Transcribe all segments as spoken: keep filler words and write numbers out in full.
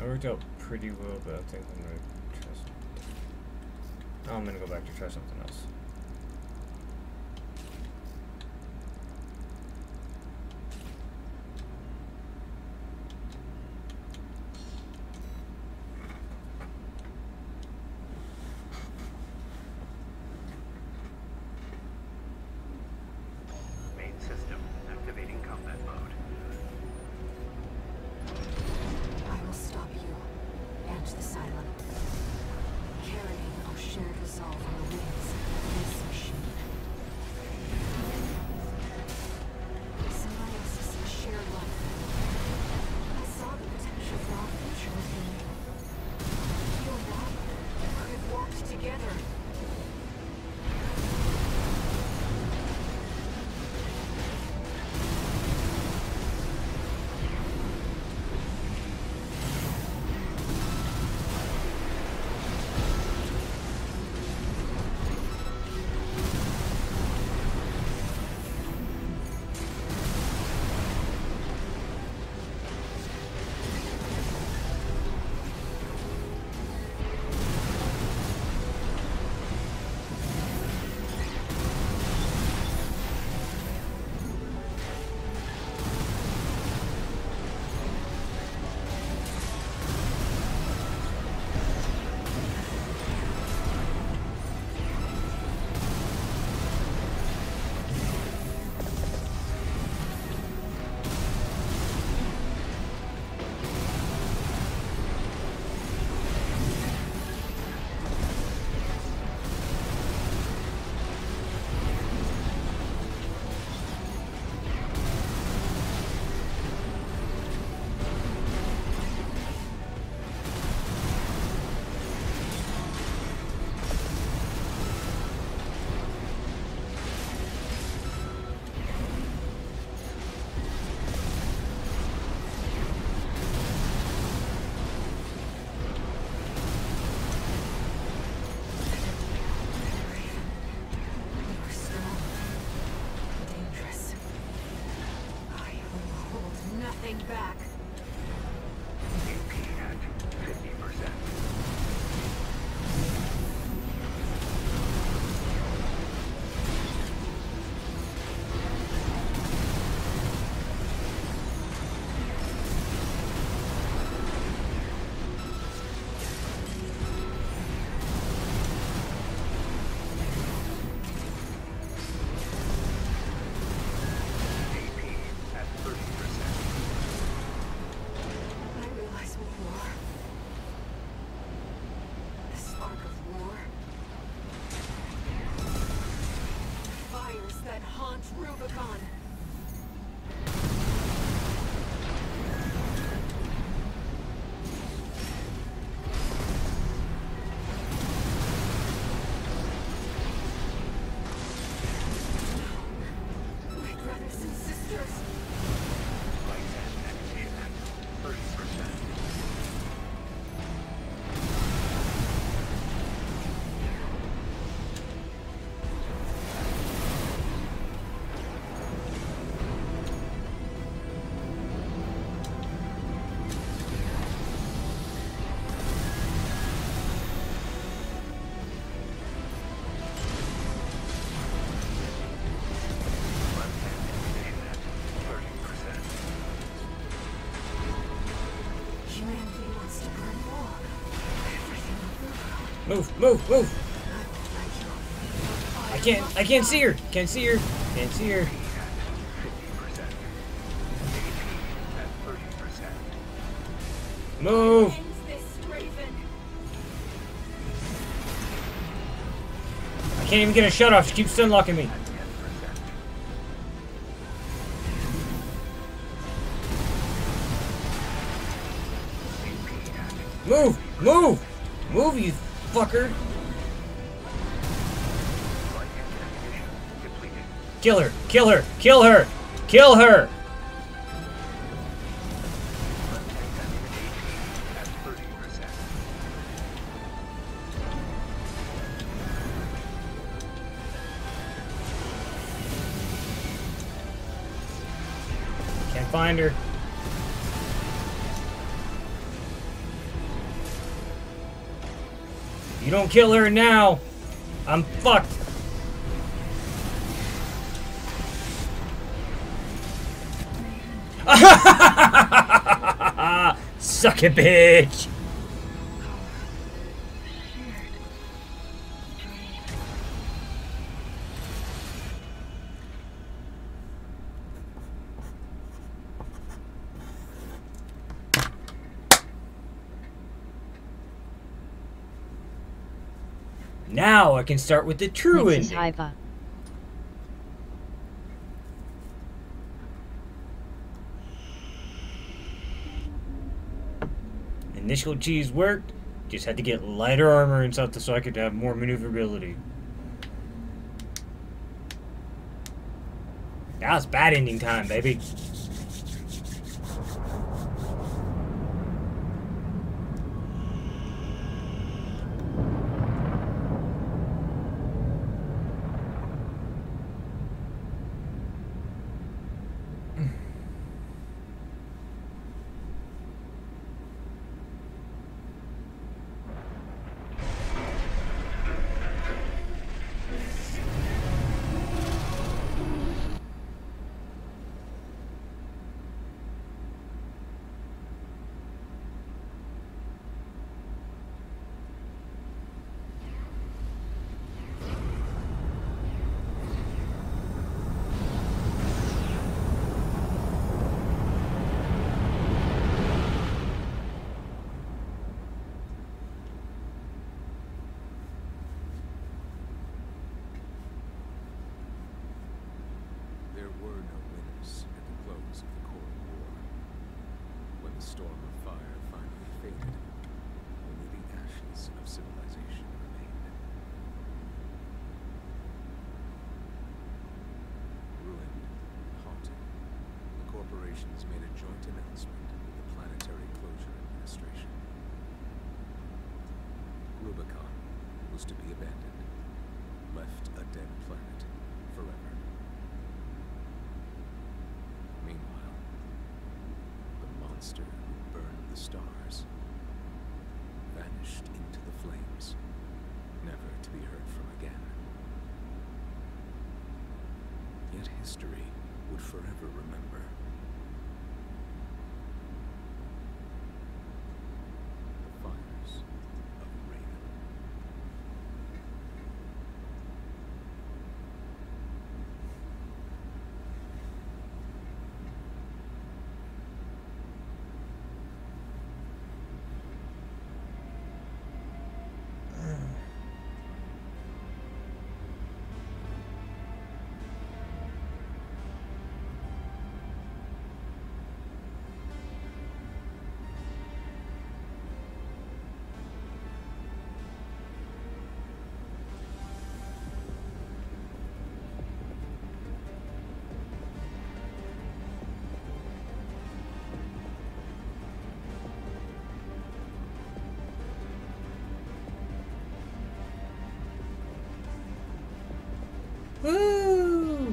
I worked out pretty well, but I think I'm gonna try something. Oh, I'm gonna go back to try something else. Rubicon. Move, move, move! I can't, I can't see her! Can't see her! Can't see her! Move! I can't even get a shut off, she keeps unlocking me. Move! Move! Move, you fucker! Kill her! Kill her! Kill her! Kill her! Can't find her. You don't kill her now, I'm fucked. Suck it, bitch. Now I can start with the true ending. Iva. Initial cheese worked. Just had to get lighter armor and stuff so I could have more maneuverability. Now it's bad ending time, baby. Made a joint announcement with the Planetary Closure Administration. Rubicon was to be abandoned, left a dead planet forever. Meanwhile, the monster who burned the stars vanished into the flames, never to be heard from again. Yet history would forever remember. Woo!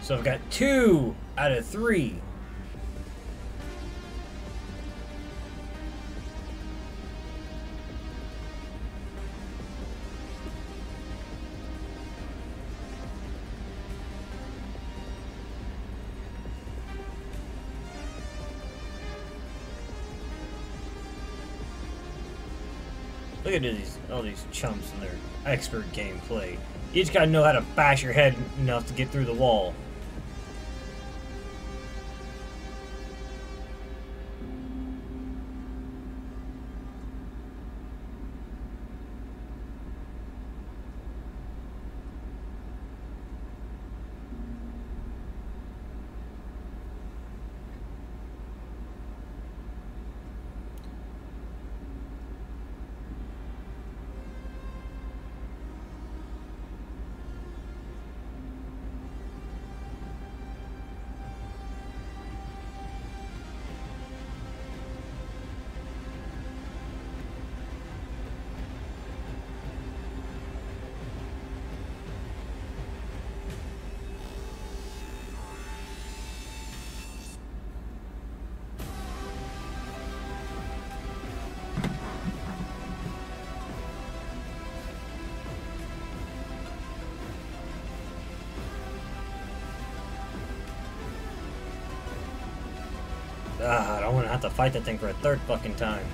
So I've got two out of three. Look at these, all these chumps and their expert gameplay. You just gotta know how to bash your head enough to get through the wall. Ah, I don't want to have to fight that thing for a third fucking time.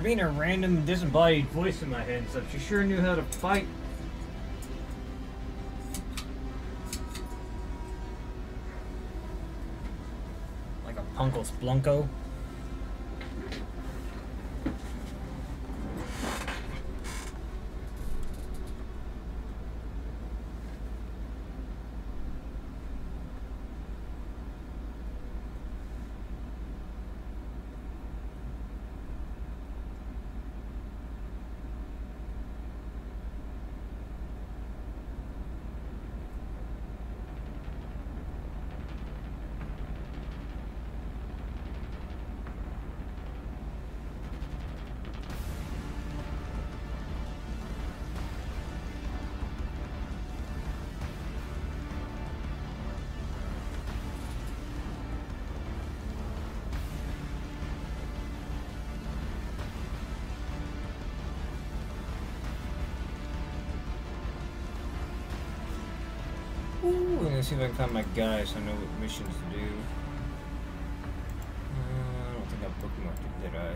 Being a random disembodied voice in my head and stuff. She sure knew how to fight. Like a Punko Splunko. Let's see if I can find my guy so I know what missions to do. Uh, I don't think I bookmarked it, did I?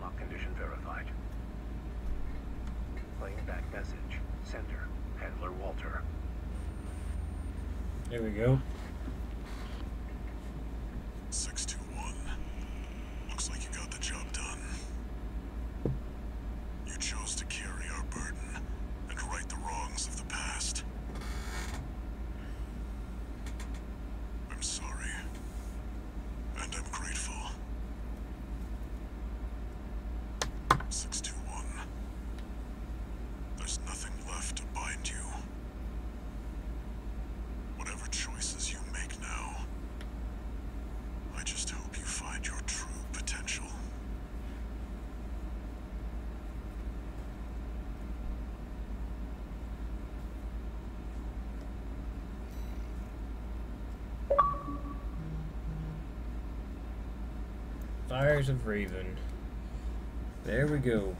Lock condition verified. Playing back message. Sender, Handler Walter. There we go. six two one. Looks like you got the job done. You chose to carry our burden and right the wrongs of the past. I'm sorry. And I'm grateful. six two one. There's nothing left to bind you. Whatever choices you make now, I just hope you find your true potential. Fires of Raven. There we go.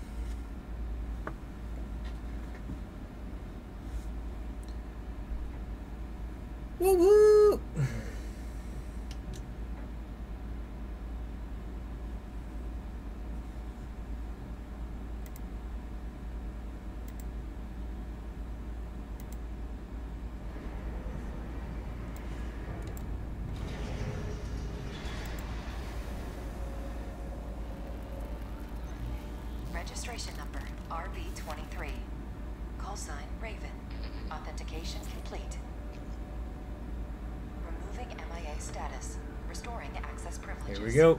Woo-woo! Registration number R B twenty-three. Call sign Raven. Authentication complete. Removing M I A status. Restoring access privileges. Here we go.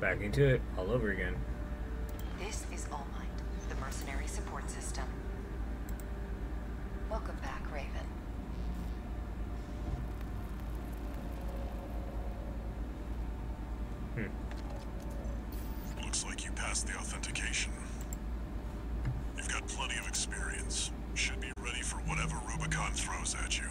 Back into it all over again. This is Allmind, the mercenary support system. Welcome back, Raven. Hmm. Looks like you passed the authentication. You've got plenty of experience. Should be ready for whatever Rubicon throws at you.